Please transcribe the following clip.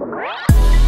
What?